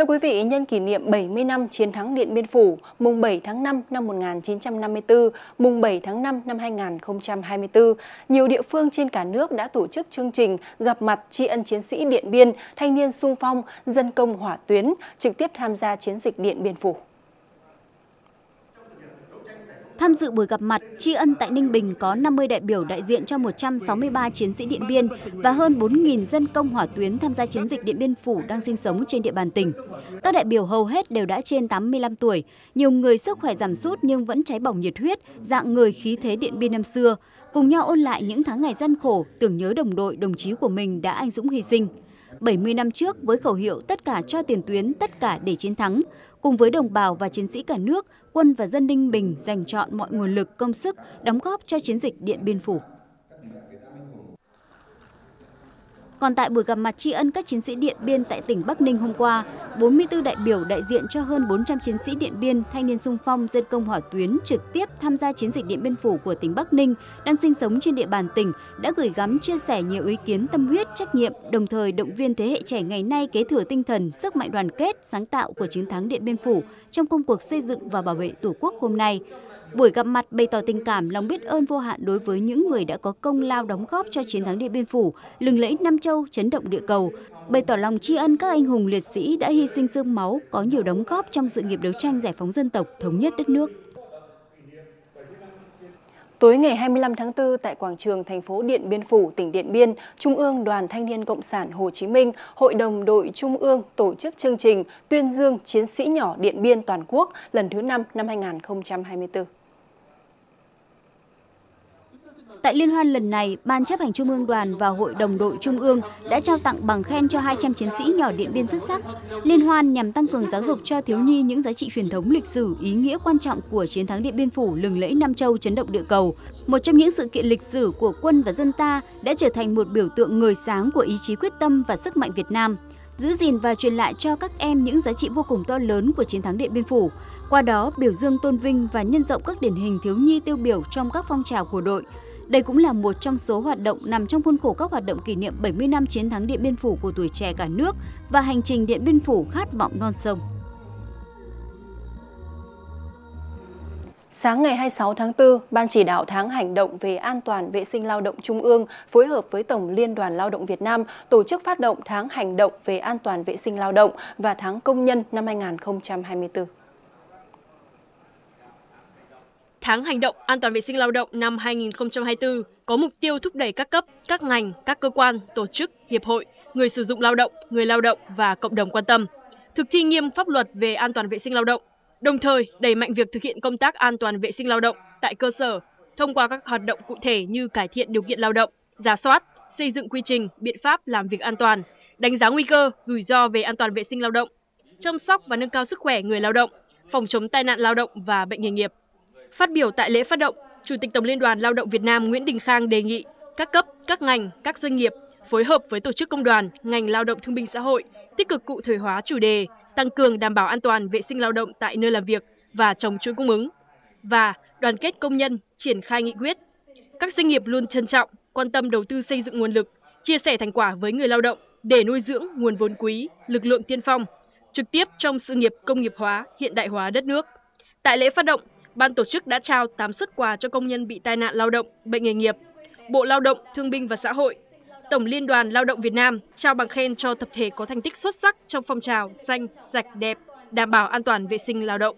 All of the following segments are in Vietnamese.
Thưa quý vị, nhân kỷ niệm 70 năm chiến thắng Điện Biên Phủ, mùng 7 tháng 5 năm 1954, mùng 7 tháng 5 năm 2024, nhiều địa phương trên cả nước đã tổ chức chương trình gặp mặt tri ân chiến sĩ Điện Biên, thanh niên xung phong, dân công hỏa tuyến, trực tiếp tham gia chiến dịch Điện Biên Phủ. Tham dự buổi gặp mặt tri ân tại Ninh Bình có 50 đại biểu đại diện cho 163 chiến sĩ Điện Biên và hơn 4.000 dân công hỏa tuyến tham gia chiến dịch Điện Biên Phủ đang sinh sống trên địa bàn tỉnh. Các đại biểu hầu hết đều đã trên 85 tuổi, nhiều người sức khỏe giảm sút nhưng vẫn cháy bỏng nhiệt huyết, dạng người khí thế Điện Biên năm xưa, cùng nhau ôn lại những tháng ngày gian khổ, tưởng nhớ đồng đội, đồng chí của mình đã anh dũng hy sinh. 70 năm trước, với khẩu hiệu tất cả cho tiền tuyến, tất cả để chiến thắng, cùng với đồng bào và chiến sĩ cả nước, quân và dân Ninh Bình dành trọn mọi nguồn lực, công sức, đóng góp cho chiến dịch Điện Biên Phủ. Còn tại buổi gặp mặt tri ân các chiến sĩ Điện Biên tại tỉnh Bắc Ninh hôm qua, 44 đại biểu đại diện cho hơn 400 chiến sĩ Điện Biên, thanh niên xung phong, dân công hỏa tuyến trực tiếp tham gia chiến dịch Điện Biên Phủ của tỉnh Bắc Ninh đang sinh sống trên địa bàn tỉnh đã gửi gắm chia sẻ nhiều ý kiến tâm huyết, trách nhiệm, đồng thời động viên thế hệ trẻ ngày nay kế thừa tinh thần, sức mạnh đoàn kết, sáng tạo của chiến thắng Điện Biên Phủ trong công cuộc xây dựng và bảo vệ Tổ quốc hôm nay. Buổi gặp mặt bày tỏ tình cảm, lòng biết ơn vô hạn đối với những người đã có công lao đóng góp cho chiến thắng Điện Biên Phủ, lừng lẫy Nam Châu, chấn động địa cầu, bày tỏ lòng tri ân các anh hùng liệt sĩ đã hy sinh xương máu, có nhiều đóng góp trong sự nghiệp đấu tranh giải phóng dân tộc, thống nhất đất nước. Tối ngày 25 tháng 4 tại quảng trường thành phố Điện Biên Phủ, tỉnh Điện Biên, Trung ương Đoàn Thanh niên Cộng sản Hồ Chí Minh, Hội đồng đội Trung ương tổ chức chương trình tuyên dương chiến sĩ nhỏ Điện Biên toàn quốc lần thứ 5 năm 2024. Tại liên hoan lần này, Ban chấp hành Trung ương Đoàn và Hội đồng đội Trung ương đã trao tặng bằng khen cho 200 chiến sĩ nhỏ Điện Biên xuất sắc. Liên hoan nhằm tăng cường giáo dục cho thiếu nhi những giá trị truyền thống lịch sử, ý nghĩa quan trọng của chiến thắng Điện Biên Phủ lừng lẫy Nam Châu chấn động địa cầu. Một trong những sự kiện lịch sử của quân và dân ta đã trở thành một biểu tượng ngời sáng của ý chí quyết tâm và sức mạnh Việt Nam, giữ gìn và truyền lại cho các em những giá trị vô cùng to lớn của chiến thắng Điện Biên Phủ. Qua đó, biểu dương tôn vinh và nhân rộng các điển hình thiếu nhi tiêu biểu trong các phong trào của đội. Đây cũng là một trong số hoạt động nằm trong khuôn khổ các hoạt động kỷ niệm 70 năm chiến thắng Điện Biên Phủ của tuổi trẻ cả nước và hành trình Điện Biên Phủ khát vọng non sông. Sáng ngày 26 tháng 4, Ban chỉ đạo Tháng Hành động về An toàn vệ sinh lao động Trung ương phối hợp với Tổng Liên đoàn Lao động Việt Nam tổ chức phát động Tháng Hành động về An toàn vệ sinh lao động và Tháng Công nhân năm 2024. Tháng Hành động An toàn vệ sinh lao động năm 2024 có mục tiêu thúc đẩy các cấp, các ngành, các cơ quan, tổ chức, hiệp hội, người sử dụng lao động, người lao động và cộng đồng quan tâm, thực thi nghiêm pháp luật về an toàn vệ sinh lao động, đồng thời đẩy mạnh việc thực hiện công tác an toàn vệ sinh lao động tại cơ sở, thông qua các hoạt động cụ thể như cải thiện điều kiện lao động, rà soát, xây dựng quy trình, biện pháp làm việc an toàn, đánh giá nguy cơ, rủi ro về an toàn vệ sinh lao động, chăm sóc và nâng cao sức khỏe người lao động, phòng chống tai nạn lao động và bệnh nghề nghiệp. Phát biểu tại lễ phát động, Chủ tịch Tổng Liên đoàn Lao động Việt Nam Nguyễn Đình Khang đề nghị các cấp, các ngành, các doanh nghiệp phối hợp với tổ chức công đoàn, ngành lao động thương binh xã hội tích cực cụ thể hóa chủ đề tăng cường đảm bảo an toàn vệ sinh lao động tại nơi làm việc và trong chuỗi cung ứng và đoàn kết công nhân triển khai nghị quyết. Các doanh nghiệp luôn trân trọng, quan tâm đầu tư xây dựng nguồn lực, chia sẻ thành quả với người lao động để nuôi dưỡng nguồn vốn quý, lực lượng tiên phong, trực tiếp trong sự nghiệp công nghiệp hóa, hiện đại hóa đất nước. Tại lễ phát động, Ban tổ chức đã trao 8 suất quà cho công nhân bị tai nạn lao động, bệnh nghề nghiệp. Bộ Lao động, Thương binh và Xã hội, Tổng Liên đoàn Lao động Việt Nam trao bằng khen cho tập thể có thành tích xuất sắc trong phong trào xanh, sạch, đẹp, đảm bảo an toàn vệ sinh lao động.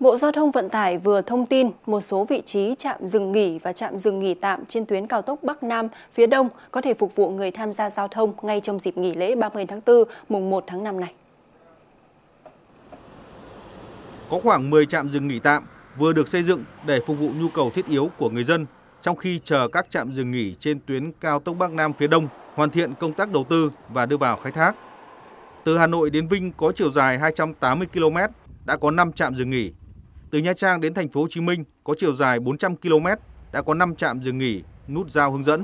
Bộ Giao thông Vận tải vừa thông tin một số vị trí trạm dừng nghỉ và trạm dừng nghỉ tạm trên tuyến cao tốc Bắc Nam phía Đông có thể phục vụ người tham gia giao thông ngay trong dịp nghỉ lễ 30 tháng 4, mùng 1 tháng 5 này. Có khoảng 10 trạm dừng nghỉ tạm vừa được xây dựng để phục vụ nhu cầu thiết yếu của người dân, trong khi chờ các trạm dừng nghỉ trên tuyến cao tốc Bắc Nam phía Đông hoàn thiện công tác đầu tư và đưa vào khai thác. Từ Hà Nội đến Vinh có chiều dài 280 km đã có 5 trạm dừng nghỉ. Từ Nha Trang đến Thành phố Hồ Chí Minh có chiều dài 400 km đã có 5 trạm dừng nghỉ nút giao hướng dẫn.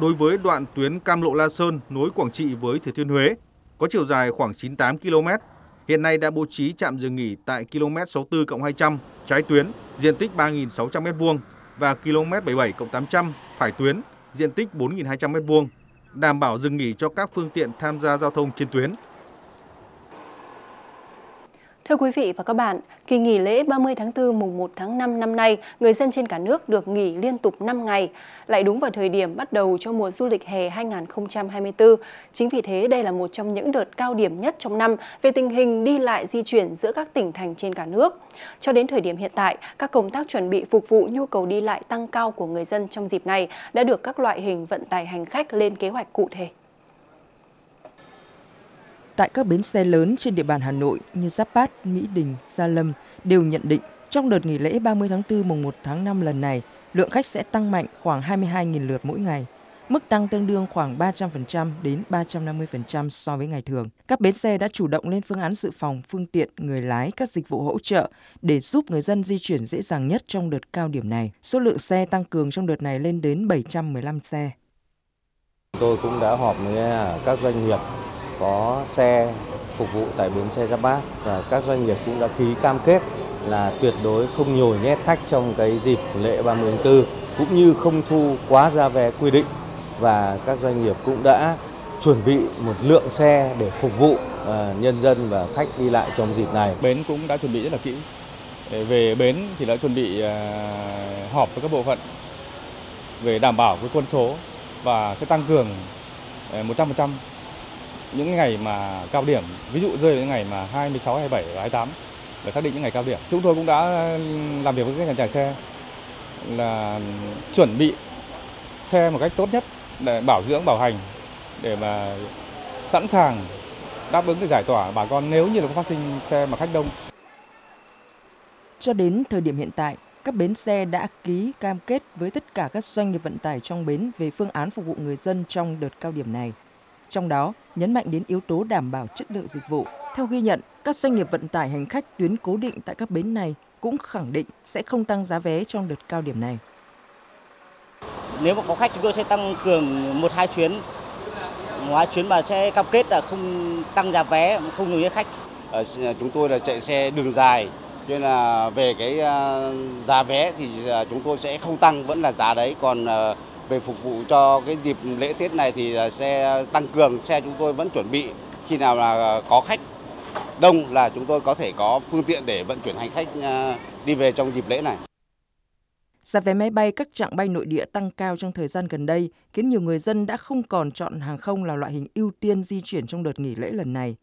Đối với đoạn tuyến Cam Lộ La Sơn nối Quảng Trị với Thừa Thiên Huế có chiều dài khoảng 98 km. Hiện nay đã bố trí trạm dừng nghỉ tại km 64+200 trái tuyến, diện tích 3.600 m2 và km 77+800 phải tuyến, diện tích 4.200 m2. đảm bảo dừng nghỉ cho các phương tiện tham gia giao thông trên tuyến. Thưa quý vị và các bạn, kỳ nghỉ lễ 30 tháng 4 mùng 1 tháng 5 năm nay, người dân trên cả nước được nghỉ liên tục 5 ngày, lại đúng vào thời điểm bắt đầu cho mùa du lịch hè 2024. Chính vì thế, đây là một trong những đợt cao điểm nhất trong năm về tình hình đi lại di chuyển giữa các tỉnh thành trên cả nước. Cho đến thời điểm hiện tại, các công tác chuẩn bị phục vụ nhu cầu đi lại tăng cao của người dân trong dịp này đã được các loại hình vận tải hành khách lên kế hoạch cụ thể. Tại các bến xe lớn trên địa bàn Hà Nội như Giáp Bát, Mỹ Đình, Gia Lâm đều nhận định trong đợt nghỉ lễ 30 tháng 4 mùng 1 tháng 5 lần này, lượng khách sẽ tăng mạnh khoảng 22.000 lượt mỗi ngày, mức tăng tương đương khoảng 300% đến 350% so với ngày thường. Các bến xe đã chủ động lên phương án dự phòng, phương tiện, người lái, các dịch vụ hỗ trợ để giúp người dân di chuyển dễ dàng nhất trong đợt cao điểm này. Số lượng xe tăng cường trong đợt này lên đến 715 xe. Tôi cũng đã họp với các doanh nghiệp có xe phục vụ tại bến xe Giáp Bát và các doanh nghiệp cũng đã ký cam kết là tuyệt đối không nhồi nhét khách trong cái dịp lễ 30 tháng 4 cũng như không thu quá giá vé quy định, và các doanh nghiệp cũng đã chuẩn bị một lượng xe để phục vụ nhân dân và khách đi lại trong dịp này. Bến cũng đã chuẩn bị rất là kỹ. Về bến thì đã chuẩn bị họp với các bộ phận về đảm bảo cái quân số và sẽ tăng cường 100%. Những ngày mà cao điểm, ví dụ rơi những ngày mà 26, 27 và 28 để xác định những ngày cao điểm. Chúng tôi cũng đã làm việc với các nhà trải xe là chuẩn bị xe một cách tốt nhất để bảo dưỡng, bảo hành để mà sẵn sàng đáp ứng cái giải tỏa bà con nếu như là có phát sinh xe mà khách đông. Cho đến thời điểm hiện tại, các bến xe đã ký cam kết với tất cả các doanh nghiệp vận tải trong bến về phương án phục vụ người dân trong đợt cao điểm này. Trong đó, nhấn mạnh đến yếu tố đảm bảo chất lượng dịch vụ. Theo ghi nhận, các doanh nghiệp vận tải hành khách tuyến cố định tại các bến này cũng khẳng định sẽ không tăng giá vé trong đợt cao điểm này. Nếu mà có khách, chúng tôi sẽ tăng cường 1-2 chuyến. Ngoài chuyến mà sẽ cam kết là không tăng giá vé, không nhồi nhét khách. Chúng tôi là chạy xe đường dài, nên là về cái giá vé thì chúng tôi sẽ không tăng, vẫn là giá đấy. Còn về phục vụ cho cái dịp lễ Tết này thì xe tăng cường, xe chúng tôi vẫn chuẩn bị. Khi nào là có khách đông là chúng tôi có thể có phương tiện để vận chuyển hành khách đi về trong dịp lễ này. Giá vé máy bay các chặng bay nội địa tăng cao trong thời gian gần đây khiến nhiều người dân đã không còn chọn hàng không là loại hình ưu tiên di chuyển trong đợt nghỉ lễ lần này.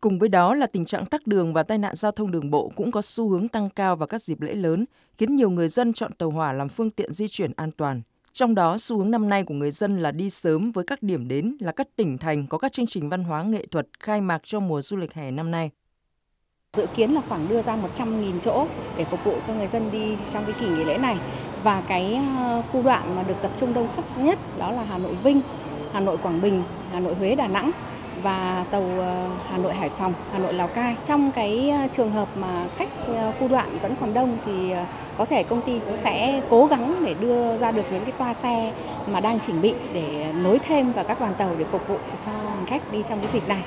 Cùng với đó là tình trạng tắc đường và tai nạn giao thông đường bộ cũng có xu hướng tăng cao vào các dịp lễ lớn, khiến nhiều người dân chọn tàu hỏa làm phương tiện di chuyển an toàn. Trong đó, xu hướng năm nay của người dân là đi sớm với các điểm đến là các tỉnh thành có các chương trình văn hóa nghệ thuật khai mạc cho mùa du lịch hè năm nay. Dự kiến là khoảng đưa ra 100.000 chỗ để phục vụ cho người dân đi trong cái kỳ nghỉ lễ này. Và cái khu đoạn mà được tập trung đông khách nhất đó là Hà Nội Vinh, Hà Nội Quảng Bình, Hà Nội Huế Đà Nẵng và tàu Hà Nội Hải Phòng, Hà Nội Lào Cai. Trong cái trường hợp mà khách khu đoạn vẫn còn đông thì có thể công ty cũng sẽ cố gắng để đưa ra được những cái toa xe mà đang chỉnh bị để nối thêm vào các đoàn tàu để phục vụ cho hành khách đi trong cái dịp này.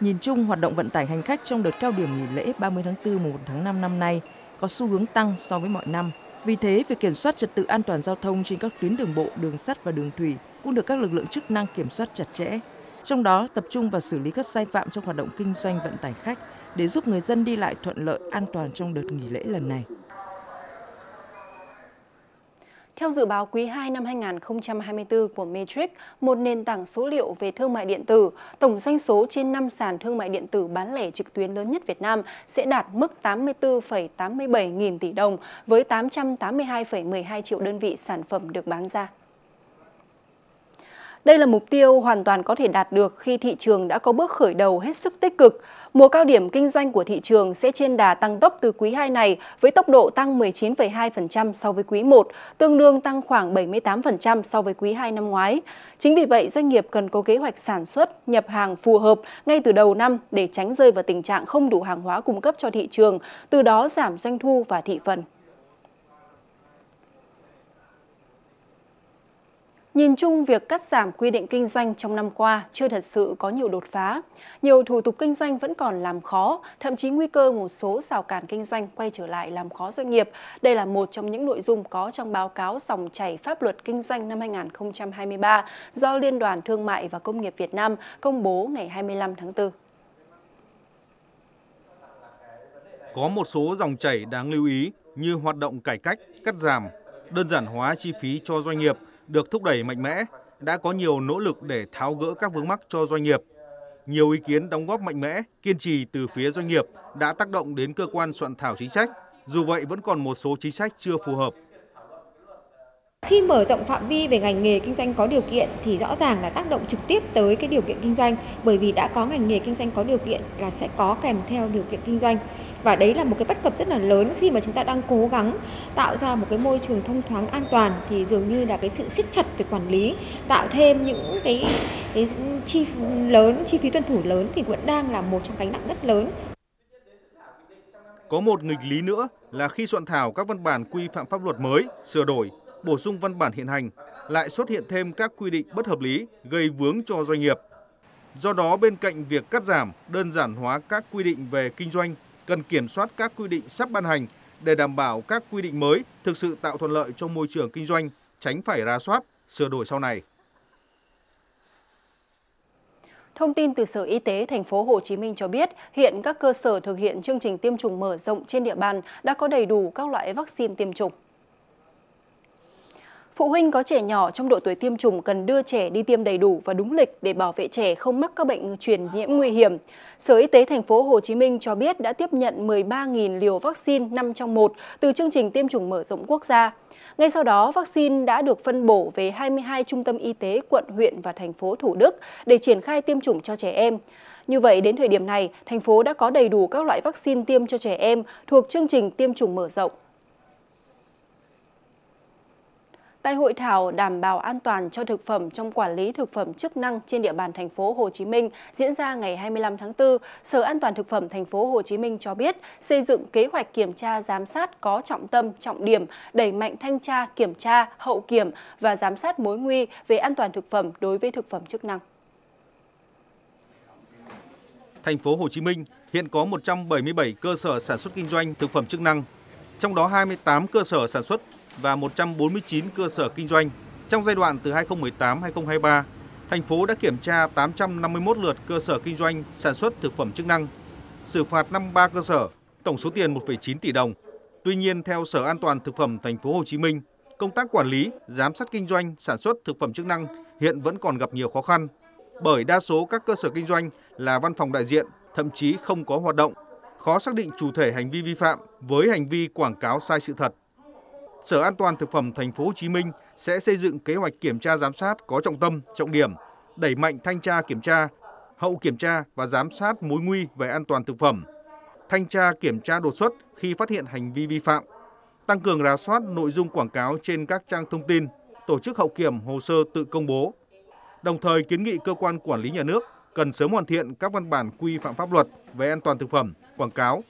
Nhìn chung, hoạt động vận tải hành khách trong đợt cao điểm nghỉ lễ 30 tháng 4 1 tháng 5 năm nay có xu hướng tăng so với mọi năm. Vì thế, việc kiểm soát trật tự an toàn giao thông trên các tuyến đường bộ, đường sắt và đường thủy cũng được các lực lượng chức năng kiểm soát chặt chẽ. Trong đó tập trung vào xử lý các sai phạm trong hoạt động kinh doanh vận tải khách để giúp người dân đi lại thuận lợi, an toàn trong đợt nghỉ lễ lần này. Theo dự báo quý 2 năm 2024 của Metric, một nền tảng số liệu về thương mại điện tử, tổng doanh số trên 5 sàn thương mại điện tử bán lẻ trực tuyến lớn nhất Việt Nam sẽ đạt mức 84,87 nghìn tỷ đồng với 882,12 triệu đơn vị sản phẩm được bán ra. Đây là mục tiêu hoàn toàn có thể đạt được khi thị trường đã có bước khởi đầu hết sức tích cực. Mùa cao điểm kinh doanh của thị trường sẽ trên đà tăng tốc từ quý 2 này với tốc độ tăng 19,2% so với quý 1, tương đương tăng khoảng 78% so với quý 2 năm ngoái. Chính vì vậy, doanh nghiệp cần có kế hoạch sản xuất, nhập hàng phù hợp ngay từ đầu năm để tránh rơi vào tình trạng không đủ hàng hóa cung cấp cho thị trường, từ đó giảm doanh thu và thị phần. Nhìn chung, việc cắt giảm quy định kinh doanh trong năm qua chưa thật sự có nhiều đột phá. Nhiều thủ tục kinh doanh vẫn còn làm khó, thậm chí nguy cơ một số rào cản kinh doanh quay trở lại làm khó doanh nghiệp. Đây là một trong những nội dung có trong báo cáo dòng chảy pháp luật kinh doanh năm 2023 do Liên đoàn Thương mại và Công nghiệp Việt Nam công bố ngày 25 tháng 4. Có một số dòng chảy đáng lưu ý như hoạt động cải cách, cắt giảm, đơn giản hóa chi phí cho doanh nghiệp được thúc đẩy mạnh mẽ, đã có nhiều nỗ lực để tháo gỡ các vướng mắc cho doanh nghiệp. Nhiều ý kiến đóng góp mạnh mẽ, kiên trì từ phía doanh nghiệp đã tác động đến cơ quan soạn thảo chính sách, dù vậy vẫn còn một số chính sách chưa phù hợp. Khi mở rộng phạm vi về ngành nghề kinh doanh có điều kiện thì rõ ràng là tác động trực tiếp tới cái điều kiện kinh doanh, bởi vì đã có ngành nghề kinh doanh có điều kiện là sẽ có kèm theo điều kiện kinh doanh. Và đấy là một cái bất cập rất là lớn khi mà chúng ta đang cố gắng tạo ra một cái môi trường thông thoáng an toàn thì dường như là cái sự siết chặt về quản lý, tạo thêm những cái chi phí tuân thủ lớn thì vẫn đang là một trong gánh nặng rất lớn. Có một nghịch lý nữa là khi soạn thảo các văn bản quy phạm pháp luật mới, sửa đổi, bổ sung văn bản hiện hành, lại xuất hiện thêm các quy định bất hợp lý gây vướng cho doanh nghiệp. Do đó, bên cạnh việc cắt giảm, đơn giản hóa các quy định về kinh doanh, cần kiểm soát các quy định sắp ban hành để đảm bảo các quy định mới thực sự tạo thuận lợi cho môi trường kinh doanh, tránh phải rà soát, sửa đổi sau này. Thông tin từ Sở Y tế Thành phố Hồ Chí Minh cho biết, hiện các cơ sở thực hiện chương trình tiêm chủng mở rộng trên địa bàn đã có đầy đủ các loại vaccine tiêm chủng. Phụ huynh có trẻ nhỏ trong độ tuổi tiêm chủng cần đưa trẻ đi tiêm đầy đủ và đúng lịch để bảo vệ trẻ không mắc các bệnh truyền nhiễm nguy hiểm. Sở Y tế Thành phố Hồ Chí Minh cho biết đã tiếp nhận 13.000 liều vaccine 5 trong 1 từ chương trình tiêm chủng mở rộng quốc gia. Ngay sau đó, vaccine đã được phân bổ về 22 trung tâm y tế quận, huyện và thành phố Thủ Đức để triển khai tiêm chủng cho trẻ em. Như vậy, đến thời điểm này, thành phố đã có đầy đủ các loại vaccine tiêm cho trẻ em thuộc chương trình tiêm chủng mở rộng. Tại hội thảo đảm bảo an toàn cho thực phẩm trong quản lý thực phẩm chức năng trên địa bàn thành phố Hồ Chí Minh diễn ra ngày 25 tháng 4, Sở An toàn thực phẩm thành phố Hồ Chí Minh cho biết xây dựng kế hoạch kiểm tra giám sát có trọng tâm, trọng điểm, đẩy mạnh thanh tra, kiểm tra, hậu kiểm và giám sát mối nguy về an toàn thực phẩm đối với thực phẩm chức năng. Thành phố Hồ Chí Minh hiện có 177 cơ sở sản xuất kinh doanh thực phẩm chức năng, trong đó 28 cơ sở sản xuất và 149 cơ sở kinh doanh. Trong giai đoạn từ 2018-2023, thành phố đã kiểm tra 851 lượt cơ sở kinh doanh sản xuất thực phẩm chức năng, xử phạt 53 cơ sở, tổng số tiền 1,9 tỷ đồng. Tuy nhiên, theo Sở An toàn thực phẩm thành phố Hồ Chí Minh, công tác quản lý, giám sát kinh doanh sản xuất thực phẩm chức năng hiện vẫn còn gặp nhiều khó khăn, bởi đa số các cơ sở kinh doanh là văn phòng đại diện, thậm chí không có hoạt động, khó xác định chủ thể hành vi vi phạm với hành vi quảng cáo sai sự thật. Sở An toàn thực phẩm thành phố Hồ Chí Minh sẽ xây dựng kế hoạch kiểm tra giám sát có trọng tâm, trọng điểm, đẩy mạnh thanh tra kiểm tra, hậu kiểm tra và giám sát mối nguy về an toàn thực phẩm. Thanh tra kiểm tra đột xuất khi phát hiện hành vi vi phạm, tăng cường rà soát nội dung quảng cáo trên các trang thông tin, tổ chức hậu kiểm hồ sơ tự công bố. Đồng thời kiến nghị cơ quan quản lý nhà nước cần sớm hoàn thiện các văn bản quy phạm pháp luật về an toàn thực phẩm, quảng cáo,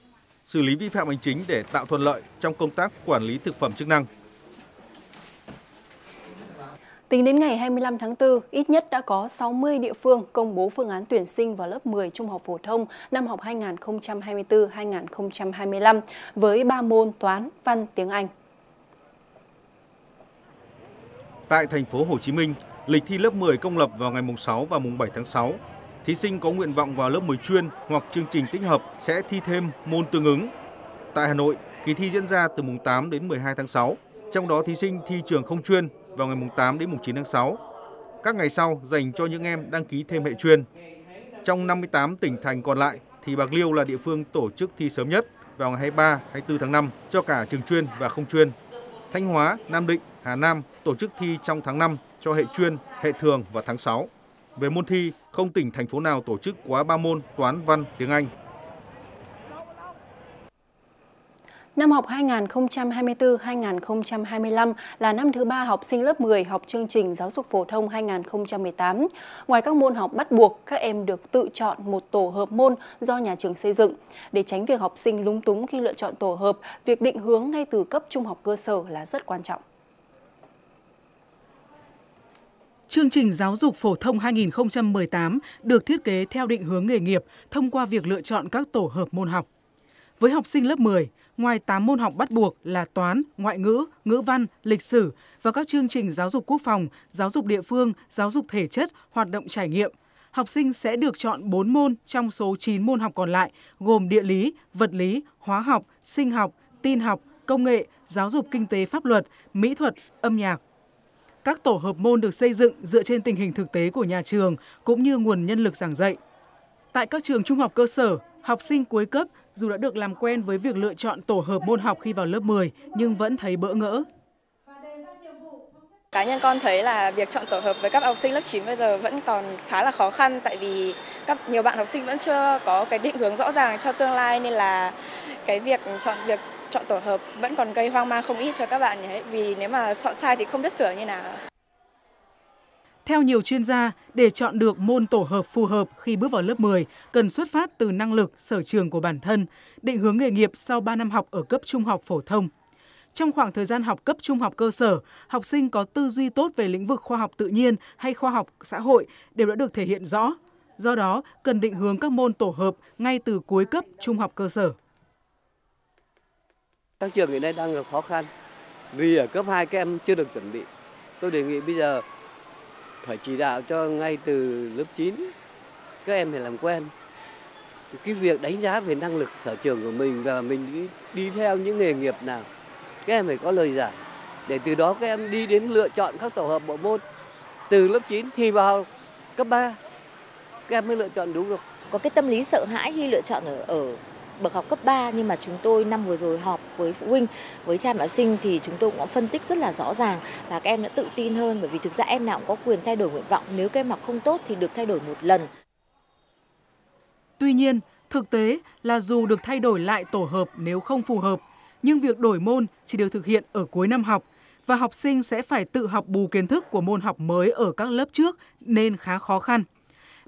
xử lý vi phạm hành chính để tạo thuận lợi trong công tác quản lý thực phẩm chức năng. Tính đến ngày 25 tháng 4, ít nhất đã có 60 địa phương công bố phương án tuyển sinh vào lớp 10 trung học phổ thông năm học 2024-2025 với 3 môn toán, văn, tiếng Anh. Tại thành phố Hồ Chí Minh, lịch thi lớp 10 công lập vào ngày mùng 6 và mùng 7 tháng 6. Thí sinh có nguyện vọng vào lớp 10 chuyên hoặc chương trình tích hợp sẽ thi thêm môn tương ứng. Tại Hà Nội, kỳ thi diễn ra từ mùng 8 đến 12 tháng 6, trong đó thí sinh thi trường không chuyên vào ngày mùng 8 đến mùng 9 tháng 6. Các ngày sau dành cho những em đăng ký thêm hệ chuyên. Trong 58 tỉnh thành còn lại thì Bạc Liêu là địa phương tổ chức thi sớm nhất vào ngày 23, 24 tháng 5 cho cả trường chuyên và không chuyên. Thanh Hóa, Nam Định, Hà Nam tổ chức thi trong tháng 5 cho hệ chuyên, hệ thường và tháng 6. Về môn thi, không tỉnh thành phố nào tổ chức quá 3 môn toán, văn, tiếng Anh. Năm học 2024-2025 là năm thứ 3 học sinh lớp 10 học chương trình giáo dục phổ thông 2018. Ngoài các môn học bắt buộc, các em được tự chọn một tổ hợp môn do nhà trường xây dựng. Để tránh việc học sinh lúng túng khi lựa chọn tổ hợp, việc định hướng ngay từ cấp trung học cơ sở là rất quan trọng. Chương trình giáo dục phổ thông 2018 được thiết kế theo định hướng nghề nghiệp thông qua việc lựa chọn các tổ hợp môn học. Với học sinh lớp 10, ngoài 8 môn học bắt buộc là toán, ngoại ngữ, ngữ văn, lịch sử và các chương trình giáo dục quốc phòng, giáo dục địa phương, giáo dục thể chất, hoạt động trải nghiệm, học sinh sẽ được chọn 4 môn trong số 9 môn học còn lại gồm địa lý, vật lý, hóa học, sinh học, tin học, công nghệ, giáo dục kinh tế pháp luật, mỹ thuật, âm nhạc. Các tổ hợp môn được xây dựng dựa trên tình hình thực tế của nhà trường cũng như nguồn nhân lực giảng dạy. Tại các trường trung học cơ sở, học sinh cuối cấp dù đã được làm quen với việc lựa chọn tổ hợp môn học khi vào lớp 10 nhưng vẫn thấy bỡ ngỡ. Cá nhân con thấy là việc chọn tổ hợp với các học sinh lớp 9 bây giờ vẫn còn khá là khó khăn, tại vì nhiều bạn học sinh vẫn chưa có cái định hướng rõ ràng cho tương lai, nên là cái việc chọn tổ hợp vẫn còn gây hoang mang không ít cho các bạn nhé, vì nếu mà chọn sai thì không biết sửa như nào. Theo nhiều chuyên gia, để chọn được môn tổ hợp phù hợp khi bước vào lớp 10 cần xuất phát từ năng lực, sở trường của bản thân, định hướng nghề nghiệp sau 3 năm học ở cấp trung học phổ thông. Trong khoảng thời gian học cấp trung học cơ sở, học sinh có tư duy tốt về lĩnh vực khoa học tự nhiên hay khoa học xã hội đều đã được thể hiện rõ. Do đó, cần định hướng các môn tổ hợp ngay từ cuối cấp trung học cơ sở. Các trường hiện nay đang gặp khó khăn vì ở cấp 2 các em chưa được chuẩn bị. Tôi đề nghị bây giờ phải chỉ đạo cho ngay từ lớp 9 các em phải làm quen cái việc đánh giá về năng lực sở trường của mình và mình đi theo những nghề nghiệp nào. Các em phải có lời giải để từ đó các em đi đến lựa chọn các tổ hợp bộ môn. Từ lớp 9 thì vào cấp 3 các em mới lựa chọn đúng được. Có cái tâm lý sợ hãi khi lựa chọn ở bậc học cấp 3, nhưng mà chúng tôi năm vừa rồi họp với phụ huynh, với cha mẹ học sinh thì chúng tôi cũng có phân tích rất là rõ ràng và các em đã tự tin hơn, bởi vì thực ra em nào cũng có quyền thay đổi nguyện vọng, nếu các em học không tốt thì được thay đổi một lần. Tuy nhiên, thực tế là dù được thay đổi lại tổ hợp nếu không phù hợp, nhưng việc đổi môn chỉ được thực hiện ở cuối năm học và học sinh sẽ phải tự học bù kiến thức của môn học mới ở các lớp trước nên khá khó khăn.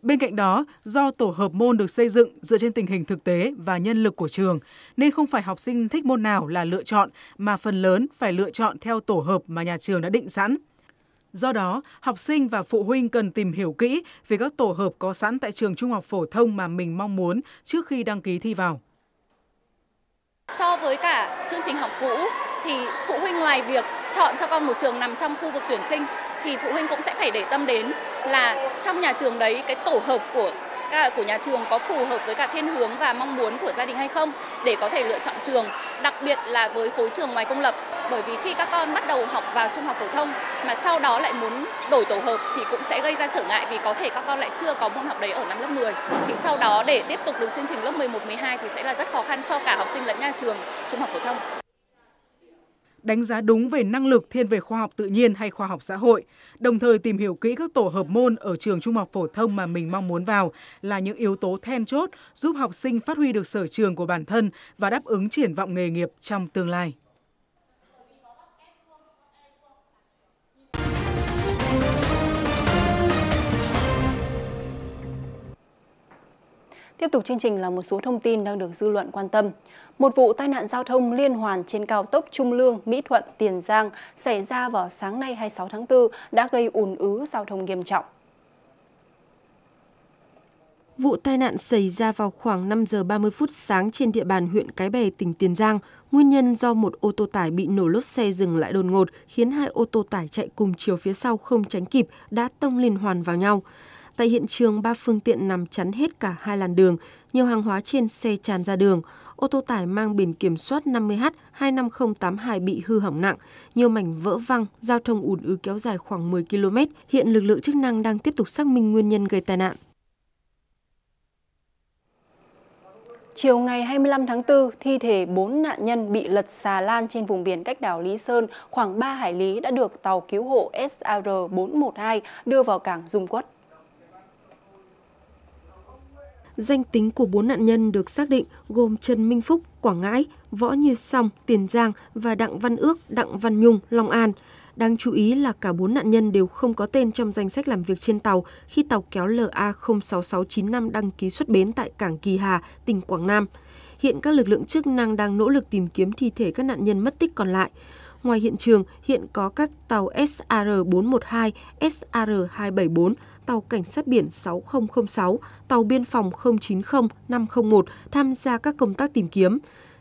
Bên cạnh đó, do tổ hợp môn được xây dựng dựa trên tình hình thực tế và nhân lực của trường, nên không phải học sinh thích môn nào là lựa chọn, mà phần lớn phải lựa chọn theo tổ hợp mà nhà trường đã định sẵn. Do đó, học sinh và phụ huynh cần tìm hiểu kỹ về các tổ hợp có sẵn tại trường trung học phổ thông mà mình mong muốn trước khi đăng ký thi vào. So với cả chương trình học cũ, thì phụ huynh ngoài việc chọn cho con một trường nằm trong khu vực tuyển sinh, thì phụ huynh cũng sẽ phải để tâm đến là trong nhà trường đấy cái tổ hợp của nhà trường có phù hợp với cả thiên hướng và mong muốn của gia đình hay không để có thể lựa chọn trường, đặc biệt là với khối trường ngoài công lập. Bởi vì khi các con bắt đầu học vào trung học phổ thông mà sau đó lại muốn đổi tổ hợp thì cũng sẽ gây ra trở ngại, vì có thể các con lại chưa có môn học đấy ở năm lớp 10. Thì sau đó để tiếp tục được chương trình lớp 11, 12 thì sẽ là rất khó khăn cho cả học sinh lẫn nhà trường trung học phổ thông. Đánh giá đúng về năng lực thiên về khoa học tự nhiên hay khoa học xã hội, đồng thời tìm hiểu kỹ các tổ hợp môn ở trường trung học phổ thông mà mình mong muốn vào là những yếu tố then chốt giúp học sinh phát huy được sở trường của bản thân và đáp ứng triển vọng nghề nghiệp trong tương lai. Tiếp tục chương trình là một số thông tin đang được dư luận quan tâm. Một vụ tai nạn giao thông liên hoàn trên cao tốc Trung Lương, Mỹ Thuận, Tiền Giang xảy ra vào sáng nay 26 tháng 4 đã gây ùn ứ giao thông nghiêm trọng. Vụ tai nạn xảy ra vào khoảng 5 giờ 30 phút sáng trên địa bàn huyện Cái Bè, tỉnh Tiền Giang. Nguyên nhân do một ô tô tải bị nổ lốp xe dừng lại đột ngột khiến hai ô tô tải chạy cùng chiều phía sau không tránh kịp đã tông liên hoàn vào nhau. Tại hiện trường, 3 phương tiện nằm chắn hết cả hai làn đường, nhiều hàng hóa trên xe tràn ra đường. Ô tô tải mang biển kiểm soát 50H25082 bị hư hỏng nặng, nhiều mảnh vỡ văng, giao thông ùn ứ kéo dài khoảng 10 km. Hiện lực lượng chức năng đang tiếp tục xác minh nguyên nhân gây tai nạn. Chiều ngày 25 tháng 4, thi thể 4 nạn nhân bị lật xà lan trên vùng biển cách đảo Lý Sơn khoảng 3 hải lý đã được tàu cứu hộ SR412 đưa vào cảng Dung Quất. Danh tính của 4 nạn nhân được xác định gồm Trần Minh Phúc, Quảng Ngãi, Võ Như Song, Tiền Giang và Đặng Văn Ước, Đặng Văn Nhung, Long An. Đáng chú ý là cả 4 nạn nhân đều không có tên trong danh sách làm việc trên tàu khi tàu kéo LA 06695 đăng ký xuất bến tại cảng Kỳ Hà, tỉnh Quảng Nam. Hiện các lực lượng chức năng đang nỗ lực tìm kiếm thi thể các nạn nhân mất tích còn lại. Ngoài hiện trường, hiện có các tàu SR-412, SR-274, tàu Cảnh sát biển 6006, tàu Biên phòng 090501 tham gia các công tác tìm kiếm.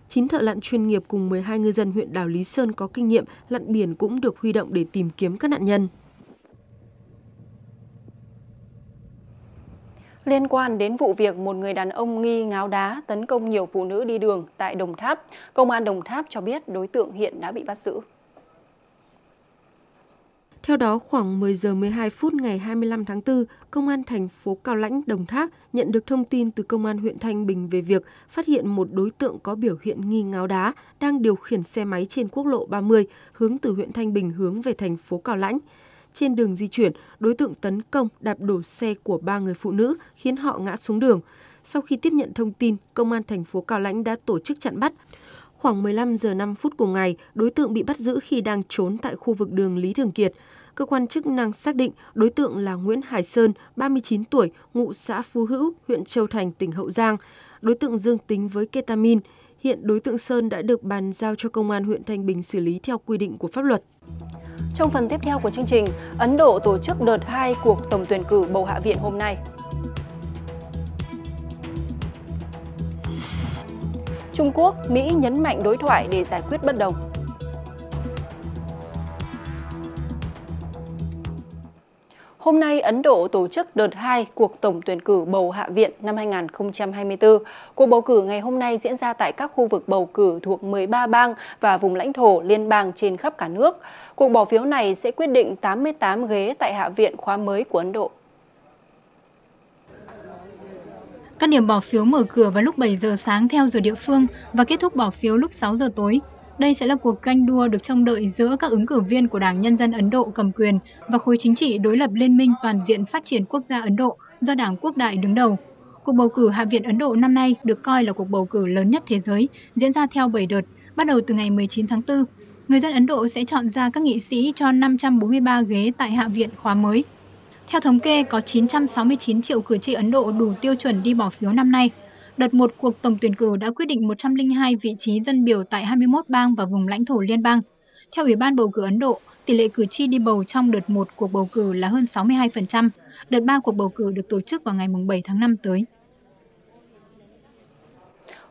9 thợ lặn chuyên nghiệp cùng 12 ngư dân huyện Đảo Lý Sơn có kinh nghiệm lặn biển cũng được huy động để tìm kiếm các nạn nhân. Liên quan đến vụ việc một người đàn ông nghi ngáo đá tấn công nhiều phụ nữ đi đường tại Đồng Tháp, Công an Đồng Tháp cho biết đối tượng hiện đã bị bắt giữ. Theo đó, khoảng 10 giờ 12 phút ngày 25 tháng 4, Công an thành phố Cao Lãnh, Đồng Tháp nhận được thông tin từ Công an huyện Thanh Bình về việc phát hiện một đối tượng có biểu hiện nghi ngáo đá đang điều khiển xe máy trên quốc lộ 30 hướng từ huyện Thanh Bình hướng về thành phố Cao Lãnh. Trên đường di chuyển, đối tượng tấn công đạp đổ xe của 3 người phụ nữ khiến họ ngã xuống đường. Sau khi tiếp nhận thông tin, Công an thành phố Cao Lãnh đã tổ chức chặn bắt. Khoảng 15 giờ 5 phút cùng ngày, đối tượng bị bắt giữ khi đang trốn tại khu vực đường Lý Thường Kiệt. Cơ quan chức năng xác định đối tượng là Nguyễn Hải Sơn, 39 tuổi, ngụ xã Phú Hữu, huyện Châu Thành, tỉnh Hậu Giang. Đối tượng dương tính với ketamin. Hiện đối tượng Sơn đã được bàn giao cho Công an huyện Thanh Bình xử lý theo quy định của pháp luật. Trong phần tiếp theo của chương trình, Ấn Độ tổ chức đợt 2 cuộc tổng tuyển cử bầu Hạ viện hôm nay. Trung Quốc, Mỹ nhấn mạnh đối thoại để giải quyết bất đồng. Hôm nay, Ấn Độ tổ chức đợt 2 cuộc tổng tuyển cử bầu Hạ viện năm 2024. Cuộc bầu cử ngày hôm nay diễn ra tại các khu vực bầu cử thuộc 13 bang và vùng lãnh thổ liên bang trên khắp cả nước. Cuộc bỏ phiếu này sẽ quyết định 88 ghế tại Hạ viện khóa mới của Ấn Độ. Các điểm bỏ phiếu mở cửa vào lúc 7 giờ sáng theo giờ địa phương và kết thúc bỏ phiếu lúc 6 giờ tối. Đây sẽ là cuộc canh đua được trông đợi giữa các ứng cử viên của Đảng Nhân dân Ấn Độ cầm quyền và khối chính trị đối lập Liên minh Toàn diện Phát triển Quốc gia Ấn Độ do Đảng Quốc đại đứng đầu. Cuộc bầu cử Hạ viện Ấn Độ năm nay được coi là cuộc bầu cử lớn nhất thế giới, diễn ra theo 7 đợt, bắt đầu từ ngày 19 tháng 4. Người dân Ấn Độ sẽ chọn ra các nghị sĩ cho 543 ghế tại Hạ viện khóa mới. Theo thống kê, có 969 triệu cử tri Ấn Độ đủ tiêu chuẩn đi bỏ phiếu năm nay. Đợt 1 cuộc tổng tuyển cử đã quyết định 102 vị trí dân biểu tại 21 bang và vùng lãnh thổ liên bang. Theo Ủy ban bầu cử Ấn Độ, tỷ lệ cử tri đi bầu trong đợt 1 cuộc bầu cử là hơn 62%. Đợt 3 cuộc bầu cử được tổ chức vào ngày 7 tháng 5 tới.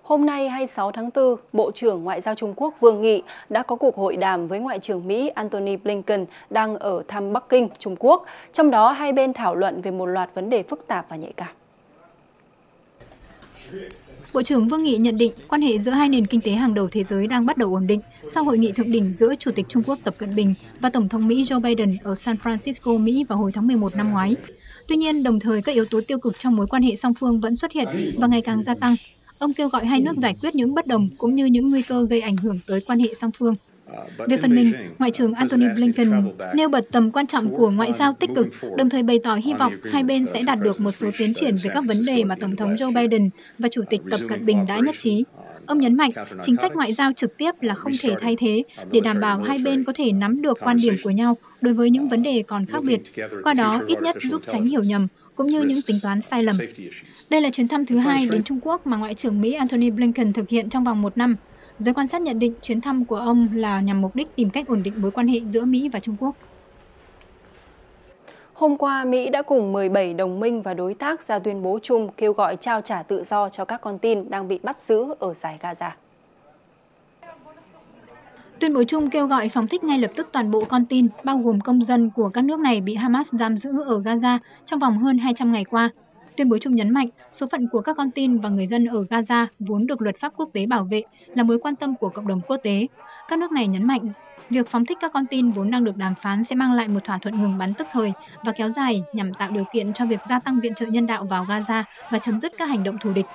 Hôm nay 26 tháng 4, Bộ trưởng Ngoại giao Trung Quốc Vương Nghị đã có cuộc hội đàm với Ngoại trưởng Mỹ Antony Blinken đang ở thăm Bắc Kinh, Trung Quốc. Trong đó, hai bên thảo luận về một loạt vấn đề phức tạp và nhạy cảm. Bộ trưởng Vương Nghị nhận định quan hệ giữa hai nền kinh tế hàng đầu thế giới đang bắt đầu ổn định sau hội nghị thượng đỉnh giữa Chủ tịch Trung Quốc Tập Cận Bình và Tổng thống Mỹ Joe Biden ở San Francisco, Mỹ vào hồi tháng 11 năm ngoái. Tuy nhiên, đồng thời các yếu tố tiêu cực trong mối quan hệ song phương vẫn xuất hiện và ngày càng gia tăng. Ông kêu gọi hai nước giải quyết những bất đồng cũng như những nguy cơ gây ảnh hưởng tới quan hệ song phương. Về phần mình, Ngoại trưởng Antony Blinken nêu bật tầm quan trọng của ngoại giao tích cực, đồng thời bày tỏ hy vọng hai bên sẽ đạt được một số tiến triển về các vấn đề mà Tổng thống Joe Biden và Chủ tịch Tập Cận Bình đã nhất trí. Ông nhấn mạnh, chính sách ngoại giao trực tiếp là không thể thay thế để đảm bảo hai bên có thể nắm được quan điểm của nhau đối với những vấn đề còn khác biệt, qua đó ít nhất giúp tránh hiểu nhầm cũng như những tính toán sai lầm. Đây là chuyến thăm thứ hai đến Trung Quốc mà Ngoại trưởng Mỹ Antony Blinken thực hiện trong vòng một năm. Giới quan sát nhận định chuyến thăm của ông là nhằm mục đích tìm cách ổn định mối quan hệ giữa Mỹ và Trung Quốc. Hôm qua, Mỹ đã cùng 17 đồng minh và đối tác ra tuyên bố chung kêu gọi trao trả tự do cho các con tin đang bị bắt giữ ở dải Gaza. Tuyên bố chung kêu gọi phóng thích ngay lập tức toàn bộ con tin, bao gồm công dân của các nước này bị Hamas giam giữ ở Gaza trong vòng hơn 200 ngày qua. Tuyên bố chung nhấn mạnh số phận của các con tin và người dân ở Gaza vốn được luật pháp quốc tế bảo vệ là mối quan tâm của cộng đồng quốc tế. Các nước này nhấn mạnh việc phóng thích các con tin vốn đang được đàm phán sẽ mang lại một thỏa thuận ngừng bắn tức thời và kéo dài nhằm tạo điều kiện cho việc gia tăng viện trợ nhân đạo vào Gaza và chấm dứt các hành động thù địch.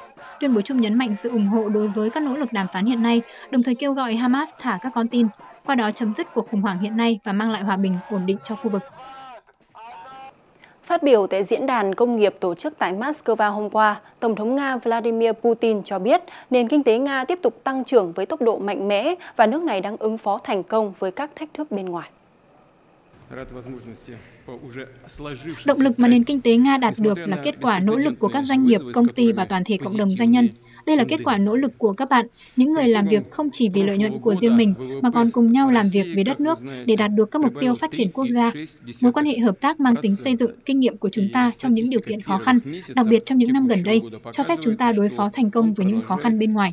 Tuyên bố chung nhấn mạnh sự ủng hộ đối với các nỗ lực đàm phán hiện nay, đồng thời kêu gọi Hamas thả các con tin, qua đó chấm dứt cuộc khủng hoảng hiện nay và mang lại hòa bình ổn định cho khu vực. Phát biểu tại Diễn đàn Công nghiệp tổ chức tại Moscow hôm qua, Tổng thống Nga Vladimir Putin cho biết nền kinh tế Nga tiếp tục tăng trưởng với tốc độ mạnh mẽ và nước này đang ứng phó thành công với các thách thức bên ngoài. Động lực mà nền kinh tế Nga đạt được là kết quả nỗ lực của các doanh nghiệp, công ty và toàn thể cộng đồng doanh nhân. Đây là kết quả nỗ lực của các bạn, những người làm việc không chỉ vì lợi nhuận của riêng mình, mà còn cùng nhau làm việc với đất nước để đạt được các mục tiêu phát triển quốc gia. Mối quan hệ hợp tác mang tính xây dựng, kinh nghiệm của chúng ta trong những điều kiện khó khăn, đặc biệt trong những năm gần đây, cho phép chúng ta đối phó thành công với những khó khăn bên ngoài.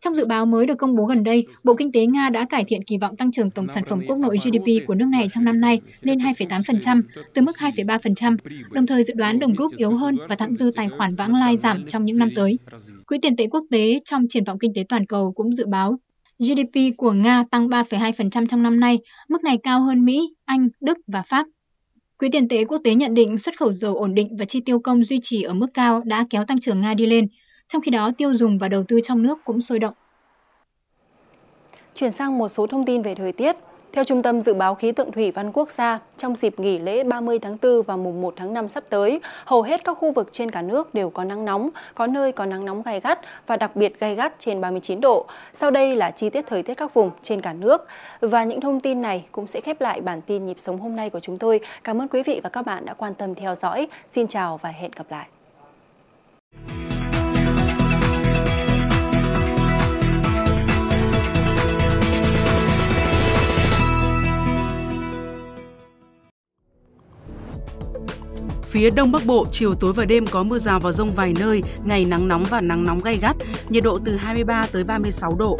Trong dự báo mới được công bố gần đây, Bộ Kinh tế Nga đã cải thiện kỳ vọng tăng trưởng tổng sản phẩm quốc nội GDP của nước này trong năm nay lên 2,8%, từ mức 2,3%, đồng thời dự đoán đồng rúp yếu hơn và thặng dư tài khoản vãng lai giảm trong những năm tới. Quỹ tiền tệ quốc tế trong triển vọng kinh tế toàn cầu cũng dự báo GDP của Nga tăng 3,2% trong năm nay, mức này cao hơn Mỹ, Anh, Đức và Pháp. Quỹ tiền tệ quốc tế nhận định xuất khẩu dầu ổn định và chi tiêu công duy trì ở mức cao đã kéo tăng trưởng Nga đi lên. Trong khi đó, tiêu dùng và đầu tư trong nước cũng sôi động. Chuyển sang một số thông tin về thời tiết. Theo Trung tâm Dự báo Khí tượng Thủy văn Quốc gia, trong dịp nghỉ lễ 30 tháng 4 và mùng 1 tháng 5 sắp tới, hầu hết các khu vực trên cả nước đều có nắng nóng, có nơi có nắng nóng gay gắt và đặc biệt gay gắt trên 39 độ. Sau đây là chi tiết thời tiết các vùng trên cả nước. Và những thông tin này cũng sẽ khép lại bản tin nhịp sống hôm nay của chúng tôi. Cảm ơn quý vị và các bạn đã quan tâm theo dõi. Xin chào và hẹn gặp lại. Phía Đông Bắc Bộ, chiều tối và đêm có mưa rào và dông vài nơi, ngày nắng nóng và nắng nóng gay gắt, nhiệt độ từ 23 tới 36 độ.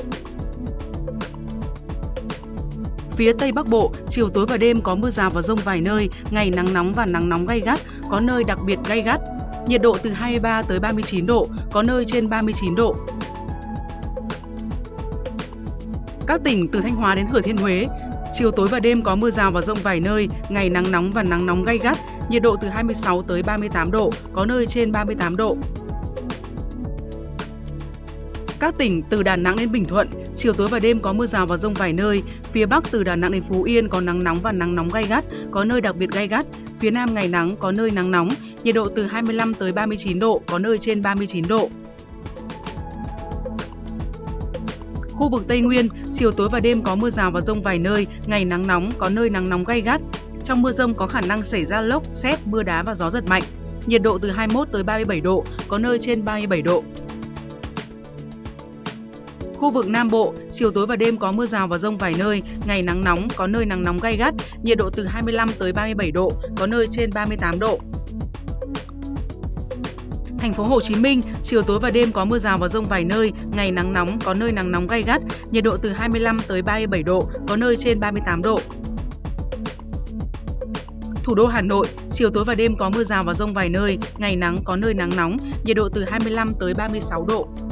Phía Tây Bắc Bộ, chiều tối và đêm có mưa rào và dông vài nơi, ngày nắng nóng và nắng nóng gay gắt, có nơi đặc biệt gay gắt, nhiệt độ từ 23 tới 39 độ, có nơi trên 39 độ. Các tỉnh từ Thanh Hóa đến Thừa Thiên Huế, chiều tối và đêm có mưa rào và dông vài nơi, ngày nắng nóng và nắng nóng gay gắt, nhiệt độ từ 26 tới 38 độ, có nơi trên 38 độ. Các tỉnh từ Đà Nẵng đến Bình Thuận, chiều tối và đêm có mưa rào và dông vài nơi, phía Bắc từ Đà Nẵng đến Phú Yên có nắng nóng và nắng nóng gay gắt, có nơi đặc biệt gay gắt, phía Nam ngày nắng có nơi nắng nóng, nhiệt độ từ 25 tới 39 độ, có nơi trên 39 độ. Khu vực Tây Nguyên, chiều tối và đêm có mưa rào và dông vài nơi, ngày nắng nóng, có nơi nắng nóng gay gắt. Trong mưa dông có khả năng xảy ra lốc, sét, mưa đá và gió giật mạnh. Nhiệt độ từ 21 tới 37 độ, có nơi trên 37 độ. Khu vực Nam Bộ, chiều tối và đêm có mưa rào và dông vài nơi, ngày nắng nóng, có nơi nắng nóng gay gắt, nhiệt độ từ 25 tới 37 độ, có nơi trên 38 độ. Thành phố Hồ Chí Minh, chiều tối và đêm có mưa rào và dông vài nơi, ngày nắng nóng, có nơi nắng nóng gay gắt, nhiệt độ từ 25 tới 37 độ, có nơi trên 38 độ. Thủ đô Hà Nội, chiều tối và đêm có mưa rào và dông vài nơi, ngày nắng có nơi nắng nóng, nhiệt độ từ 25 tới 36 độ.